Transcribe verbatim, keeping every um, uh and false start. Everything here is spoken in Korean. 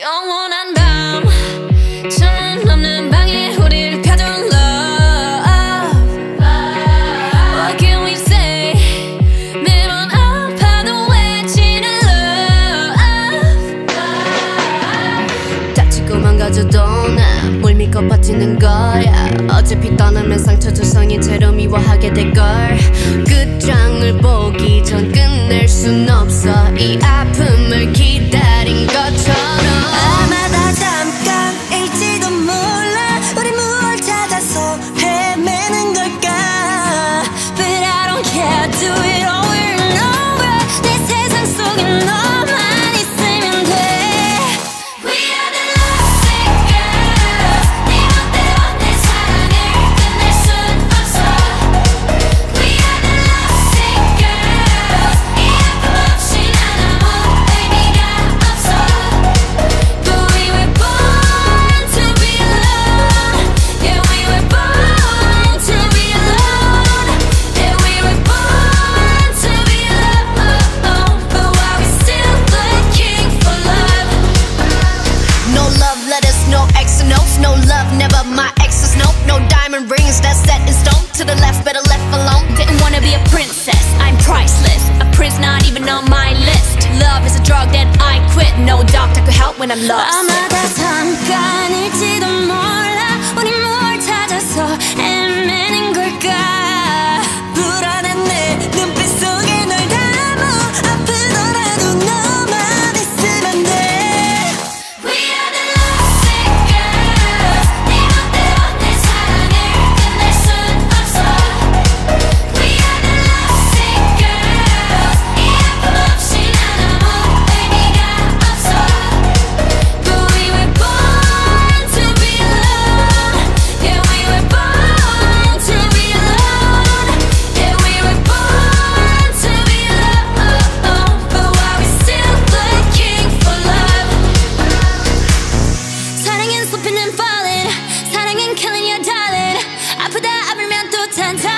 영원한 밤 천은 넘는 방에 우릴 가둔 love. What can we say? 매번 아파도 외치는 love. 다치고 망가져도 나 뭘 믿고 버티는 거야. 어차피 떠나면 상처 두성이 채로 미워하게 될걸. 끝장을 보기 전 끝낼 순 없어. 이 아픔을 기다린 것처럼 when I'm lost. 아마다 잠깐일지도 몰라. 우리 뭘 찾아서 헤매는 걸까. 불안한 내 눈빛 속에 널 담아. 아프더라도 너만 있으면 돼. We are the lovesick girls. 네 맘대로 내 사랑을 끝낼 순 없어. We are the lovesick girls. 이 아픔 없이 난 아무 의미가 없어. 사랑은 killing your darling. 아프다 아프면 또 탄탄.